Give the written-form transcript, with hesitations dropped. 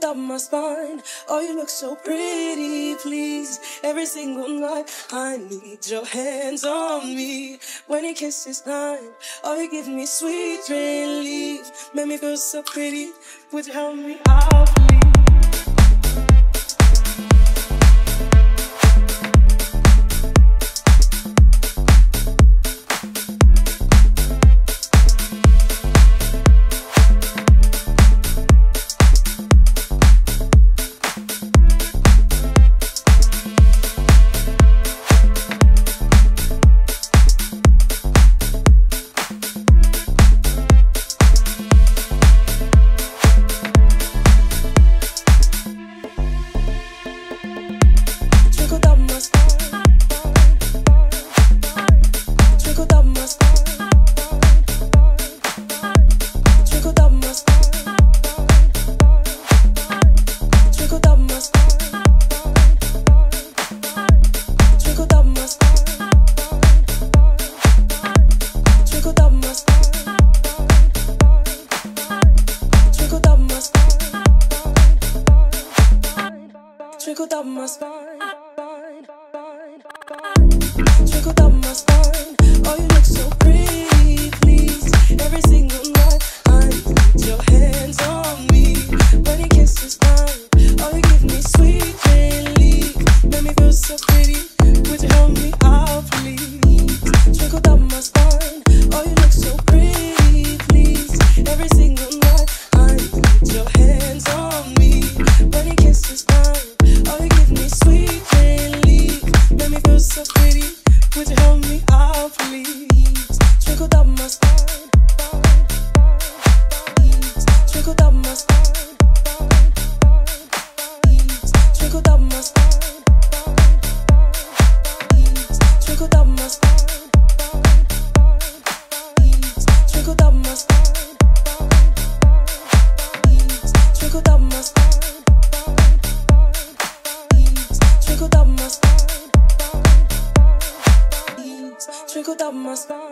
chilled up my spine. Oh, you look so pretty, please. Every single night I need your hands on me. When your kiss is mine, oh, you give me sweet relief. Make me feel so pretty, would you help me out, please? Trickled up my spine, trickled up my spine. Oh, you look so pretty, please. Every single night I need your hands on me. When your kiss is mine, oh, you give me sweet relief. Make me feel so pretty, would you help me out, please? Trickled up my spine, oh, you look so pretty, please. Every single night I need your hands on me. When your kiss is mine, oh, you give me sweet relief. Make me feel so pretty, would you help me out, please? Trickled up my spine, trickled up my spine, trickled up my spine, trickled up my spine, trickled up my spine, trickled up my spine. Trickled up my spine.